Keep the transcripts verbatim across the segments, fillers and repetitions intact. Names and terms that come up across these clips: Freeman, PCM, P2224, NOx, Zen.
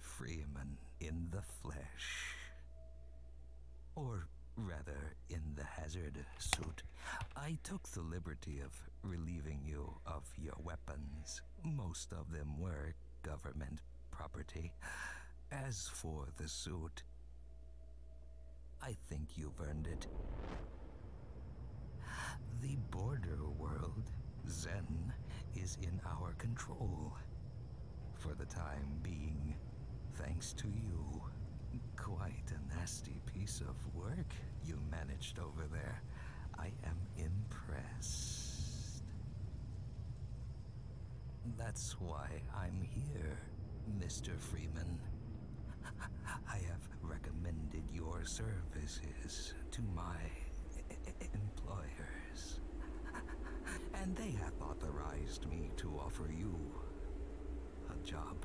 Freeman in the flesh. Or rather, in the hazard suit. I took the liberty of relieving you of your weapons. Most of them were government property. As for the suit, I think you've earned it. The border world, Zen, is in our control. For the time being, thanks to you. Quite a nasty piece of work you managed over there. I am impressed. That's why I'm here, Mister Freeman. I have recommended your services to my employers, and they have authorized me to offer you a job.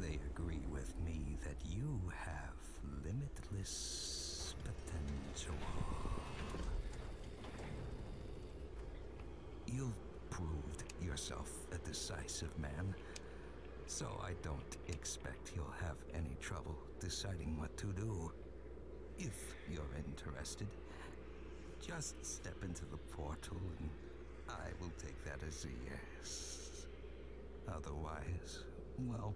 They agree with me that you have limitless potential. You've proved yourself a decisive man, so I don't expect you'll have any trouble deciding what to do. If you're interested, just step into the portal and I will take that as a yes. Otherwise, well,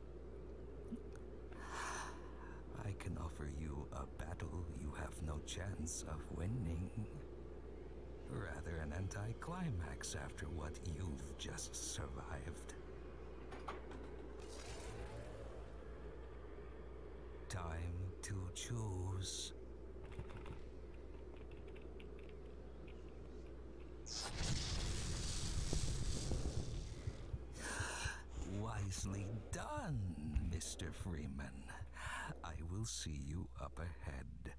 I can offer you a battle you have no chance of winning. Rather an anticlimax after what you've just survived. Time to choose. Wisely done, Mister Freeman. I will see you up ahead.